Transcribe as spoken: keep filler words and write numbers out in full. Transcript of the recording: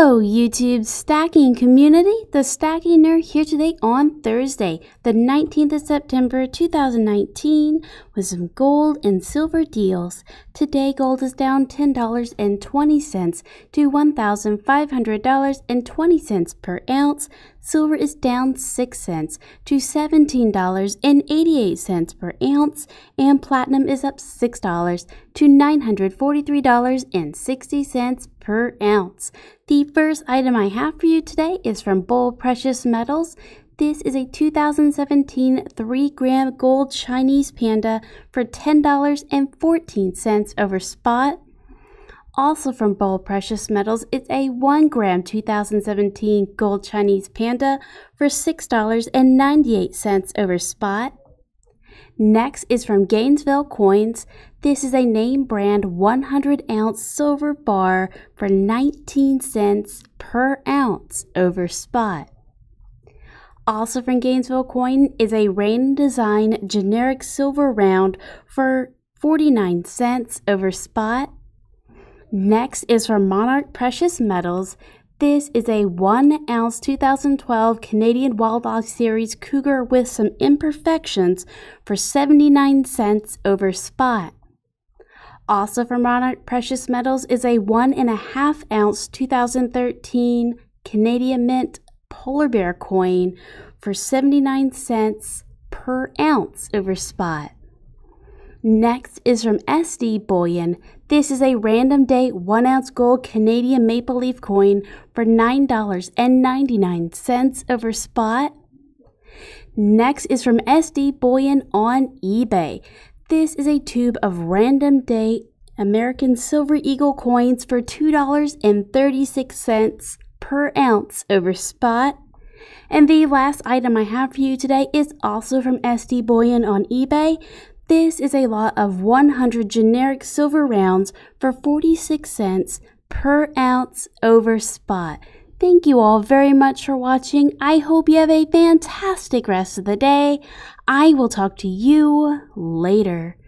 Hello YouTube stacking community, the Stacking Nerd here today on Thursday, the nineteenth of September two thousand nineteen with some gold and silver deals. Today gold is down ten dollars and twenty cents to one thousand five hundred dollars and twenty cents per ounce. Silver is down six cents to seventeen dollars and eighty-eight cents per ounce, and platinum is up six dollars to nine hundred forty-three dollars and sixty cents per ounce. The first item I have for you today is from Bold Precious Metals. This is a two thousand seventeen three gram gold Chinese panda for ten dollars and fourteen cents over spot. Also from Bold Precious Metals, it's a one gram two thousand seventeen gold Chinese panda for six dollars and ninety-eight cents over spot. Next is from Gainesville Coins. This is a name brand one hundred ounce silver bar for nineteen cents per ounce over spot. Also from Gainesville Coin is a Rain Design generic silver round for forty-nine cents over spot. Next is from Monarch Precious Metals. This is a one ounce two thousand twelve Canadian Wild Dog Series Cougar with some imperfections for seventy-nine cents over spot. Also from Monarch Precious Metals is a one and a half ounce two thousand thirteen Canadian Mint Polar Bear coin for seventy-nine cents per ounce over spot. Next is from S D Bullion. This is a random date one ounce gold Canadian maple leaf coin for nine dollars and ninety-nine cents over spot. Next is from S D Bullion on eBay. This is a tube of random date American Silver Eagle coins for two dollars and thirty-six cents per ounce over spot. And the last item I have for you today is also from S D Bullion on eBay. This is a lot of one hundred generic silver rounds for forty-six cents per ounce over spot. Thank you all very much for watching. I hope you have a fantastic rest of the day. I will talk to you later.